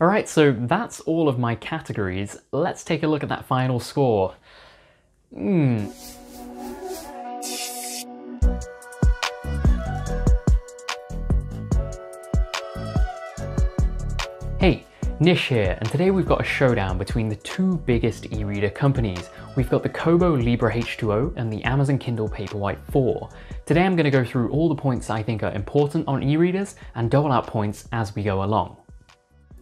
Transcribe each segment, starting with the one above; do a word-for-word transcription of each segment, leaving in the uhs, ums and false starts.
Alright, so that's all of my categories. Let's take a look at that final score. Hmm. Hey, Nish here, and today we've got a showdown between the two biggest e-reader companies. We've got the Kobo Libra H two O and the Amazon Kindle Paperwhite four. Today I'm going to go through all the points I think are important on e-readers and dole out points as we go along.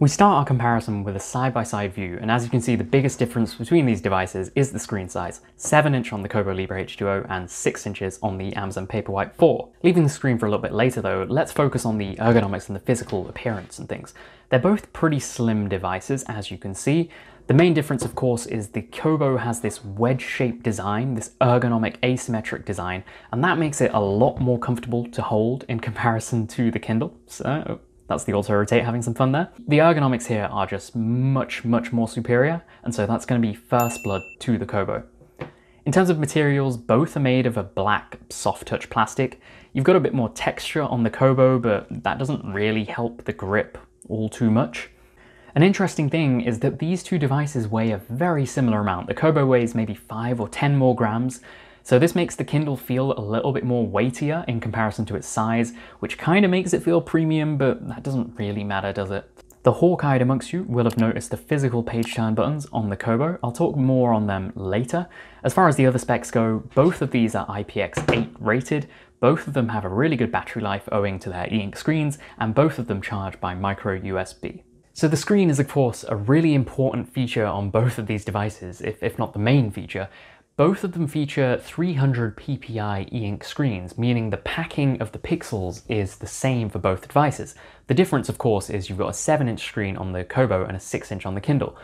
We start our comparison with a side-by-side view, and as you can see, the biggest difference between these devices is the screen size, seven inch on the Kobo Libra H two O and six inches on the Amazon Paperwhite four. Leaving the screen for a little bit later though, let's focus on the ergonomics and the physical appearance and things. They're both pretty slim devices, as you can see. The main difference, of course, is the Kobo has this wedge-shaped design, this ergonomic asymmetric design, and that makes it a lot more comfortable to hold in comparison to the Kindle. So that's the auto-rotate having some fun there. The ergonomics here are just much, much more superior, and so that's going to be first blood to the Kobo. In terms of materials, both are made of a black soft-touch plastic. You've got a bit more texture on the Kobo, but that doesn't really help the grip all too much. An interesting thing is that these two devices weigh a very similar amount. The Kobo weighs maybe five or ten more grams, so this makes the Kindle feel a little bit more weightier in comparison to its size, which kind of makes it feel premium, but that doesn't really matter, does it? The hawk-eyed amongst you will have noticed the physical page turn buttons on the Kobo. I'll talk more on them later. As far as the other specs go, both of these are I P X eight rated, both of them have a really good battery life owing to their E-Ink screens, and both of them charge by micro U S B. So the screen is of course a really important feature on both of these devices, if, if not the main feature. Both of them feature three hundred P P I E-Ink screens, meaning the packing of the pixels is the same for both devices. The difference, of course, is you've got a seven inch screen on the Kobo and a six inch on the Kindle.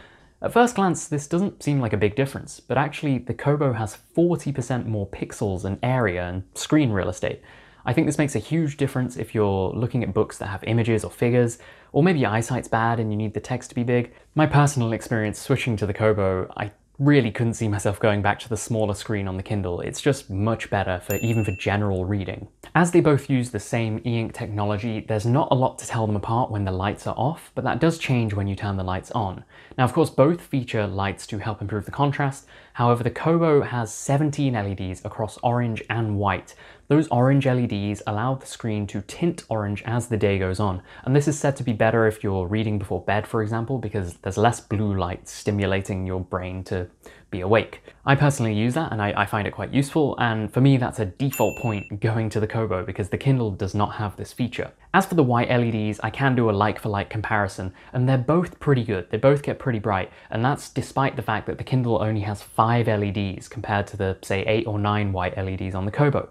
At first glance, this doesn't seem like a big difference, but actually the Kobo has forty percent more pixels and area and screen real estate. I think this makes a huge difference if you're looking at books that have images or figures, or maybe your eyesight's bad and you need the text to be big. My personal experience switching to the Kobo, I really couldn't see myself going back to the smaller screen on the Kindle. It's just much better for even for general reading. As they both use the same e-ink technology, there's not a lot to tell them apart when the lights are off, but that does change when you turn the lights on. Now, of course, both feature lights to help improve the contrast. However, the Kobo has seventeen L E Ds across orange and white. Those orange L E Ds allow the screen to tint orange as the day goes on, and this is said to be better if you're reading before bed, for example, because there's less blue light stimulating your brain to be awake. I personally use that and I, I find it quite useful, and for me that's a default point going to the Kobo because the Kindle does not have this feature. As for the white L E Ds, I can do a like-for-like comparison, and they're both pretty good. They both get pretty bright, and that's despite the fact that the Kindle only has five L E Ds compared to the, say, eight or nine white L E Ds on the Kobo.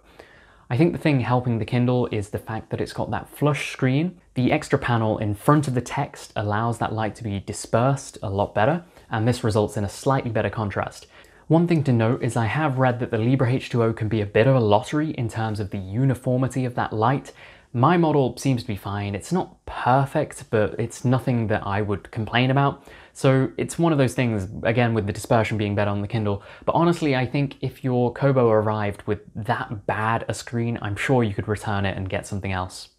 I think the thing helping the Kindle is the fact that it's got that flush screen. The extra panel in front of the text allows that light to be dispersed a lot better, and this results in a slightly better contrast. One thing to note is I have read that the Libra H two O can be a bit of a lottery in terms of the uniformity of that light. My model seems to be fine. It's not perfect, but it's nothing that I would complain about. So it's one of those things, again, with the dispersion being better on the Kindle. But honestly, I think if your Kobo arrived with that bad a screen, I'm sure you could return it and get something else.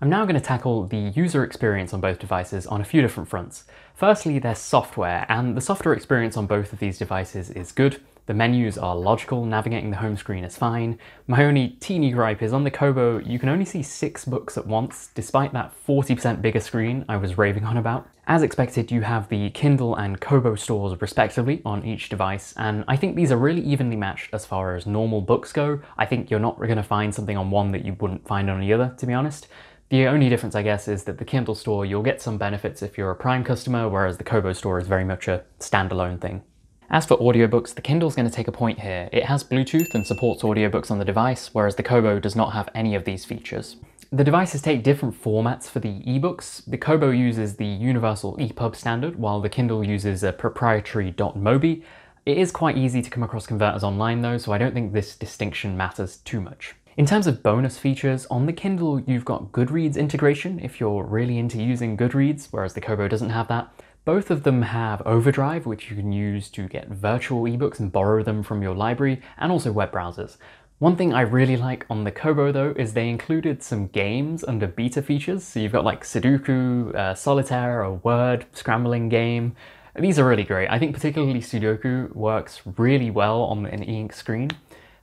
I'm now going to tackle the user experience on both devices on a few different fronts. Firstly, their software, and the software experience on both of these devices is good. The menus are logical, navigating the home screen is fine. My only teeny gripe is on the Kobo, you can only see six books at once, despite that forty percent bigger screen I was raving on about. As expected, you have the Kindle and Kobo stores respectively on each device, and I think these are really evenly matched as far as normal books go. I think you're not going to find something on one that you wouldn't find on the other, to be honest. The only difference, I guess, is that the Kindle store, you'll get some benefits if you're a Prime customer, whereas the Kobo store is very much a standalone thing. As for audiobooks, the Kindle's going to take a point here. It has Bluetooth and supports audiobooks on the device, whereas the Kobo does not have any of these features. The devices take different formats for the ebooks. The Kobo uses the universal E P U B standard, while the Kindle uses a proprietary .mobi. It is quite easy to come across converters online though, so I don't think this distinction matters too much. In terms of bonus features, on the Kindle you've got Goodreads integration if you're really into using Goodreads, whereas the Kobo doesn't have that. Both of them have Overdrive, which you can use to get virtual ebooks and borrow them from your library, and also web browsers. One thing I really like on the Kobo though is they included some games under beta features. So you've got like Sudoku, uh, Solitaire, a word scrambling game. These are really great. I think particularly Sudoku works really well on an E-Ink screen.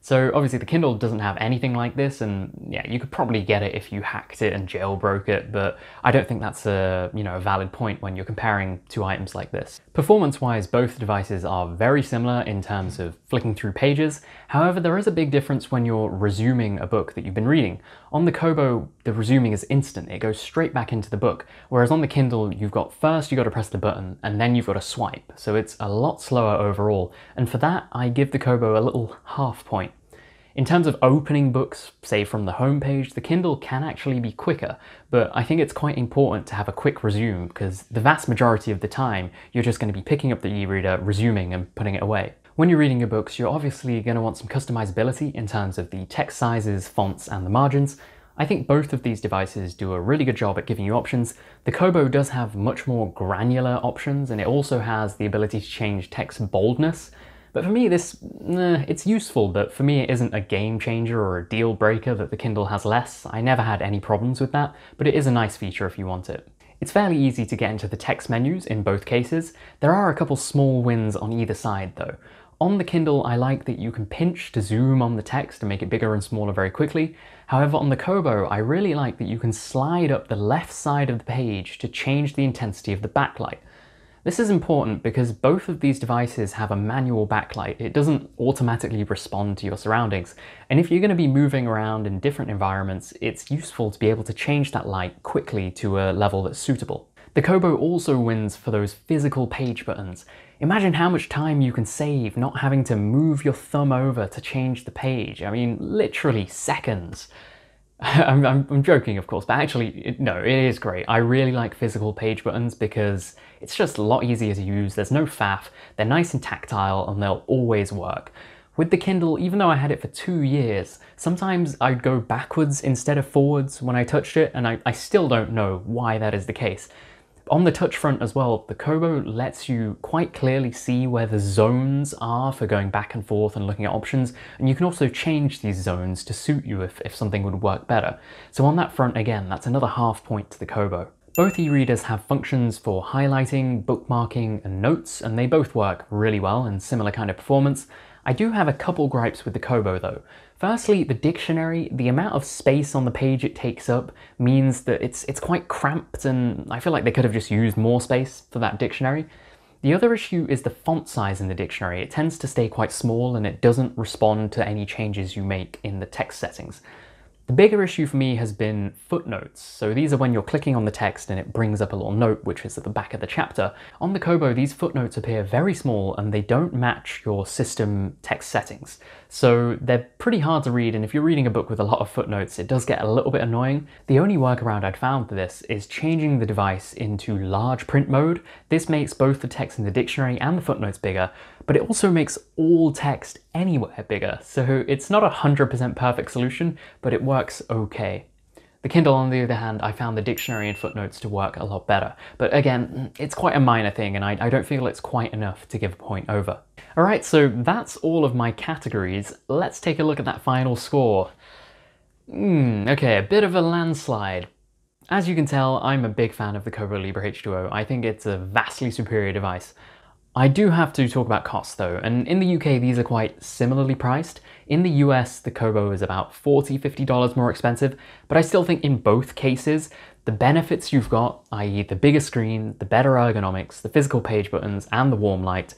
So obviously the Kindle doesn't have anything like this, and yeah, you could probably get it if you hacked it and jailbroke it, but I don't think that's a, you know, a valid point when you're comparing two items like this. Performance-wise, both devices are very similar in terms of flicking through pages. However, there is a big difference when you're resuming a book that you've been reading. On the Kobo, the resuming is instant. It goes straight back into the book, whereas on the Kindle, you've got first, you've got to press the button, and then you've got to swipe. So it's a lot slower overall, and for that, I give the Kobo a little half point. In terms of opening books, say from the homepage, the Kindle can actually be quicker, but I think it's quite important to have a quick resume because the vast majority of the time, you're just going to be picking up the e-reader, resuming and putting it away. When you're reading your books, you're obviously going to want some customizability in terms of the text sizes, fonts and the margins. I think both of these devices do a really good job at giving you options. The Kobo does have much more granular options, and it also has the ability to change text boldness. But for me, this, eh, it's useful, but for me it isn't a game changer or a deal breaker that the Kindle has less. I never had any problems with that, but it is a nice feature if you want it. It's fairly easy to get into the text menus in both cases. There are a couple small wins on either side though. On the Kindle, I like that you can pinch to zoom on the text and make it bigger and smaller very quickly. However, on the Kobo, I really like that you can slide up the left side of the page to change the intensity of the backlight. This is important because both of these devices have a manual backlight. It doesn't automatically respond to your surroundings. And if you're going to be moving around in different environments, it's useful to be able to change that light quickly to a level that's suitable. The Kobo also wins for those physical page buttons. Imagine how much time you can save not having to move your thumb over to change the page. I mean, literally seconds. I'm, I'm, I'm joking, of course, but actually, it, no, it is great. I really like physical page buttons because it's just a lot easier to use. There's no faff, they're nice and tactile, and they'll always work. With the Kindle, even though I had it for two years, sometimes I'd go backwards instead of forwards when I touched it, and I, I still don't know why that is the case. On the touch front as well, the Kobo lets you quite clearly see where the zones are for going back and forth and looking at options, and you can also change these zones to suit you if, if something would work better. So on that front again, that's another half point to the Kobo. Both e-readers have functions for highlighting, bookmarking and notes, and they both work really well in similar kind of performance. I do have a couple gripes with the Kobo though. Firstly, the dictionary, the amount of space on the page it takes up means that it's, it's quite cramped, and I feel like they could have just used more space for that dictionary. The other issue is the font size in the dictionary. It tends to stay quite small and it doesn't respond to any changes you make in the text settings. The bigger issue for me has been footnotes. So these are when you're clicking on the text and it brings up a little note which is at the back of the chapter. On the Kobo, these footnotes appear very small and they don't match your system text settings. So they're pretty hard to read, and if you're reading a book with a lot of footnotes, it does get a little bit annoying. The only workaround I'd found for this is changing the device into large print mode. This makes both the text in the dictionary and the footnotes bigger, but it also makes all text anywhere bigger. So it's not a one hundred percent perfect solution, but it works works okay. The Kindle, on the other hand, I found the dictionary and footnotes to work a lot better. But again, it's quite a minor thing, and I, I don't feel it's quite enough to give a point over. All right, so that's all of my categories. Let's take a look at that final score. Mm, okay, a bit of a landslide. As you can tell, I'm a big fan of the Kobo Libra H two O. I think it's a vastly superior device. I do have to talk about costs though, and in the U K these are quite similarly priced. In the U S the Kobo is about forty to fifty dollars more expensive, but I still think in both cases the benefits you've got, that is the bigger screen, the better ergonomics, the physical page buttons and the warm light,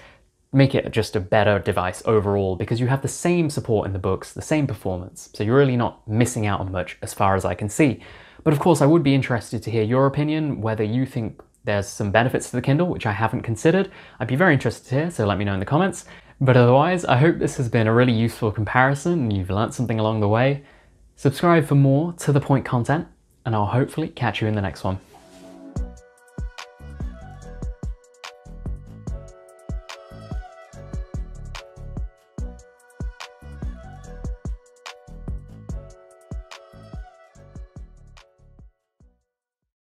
make it just a better device overall because you have the same support in the books, the same performance, so you're really not missing out on much as far as I can see. But of course I would be interested to hear your opinion, whether you think there's some benefits to the Kindle which I haven't considered. I'd be very interested to hear, so let me know in the comments. But otherwise, I hope this has been a really useful comparison and you've learnt something along the way. Subscribe for more to the point content, and I'll hopefully catch you in the next one.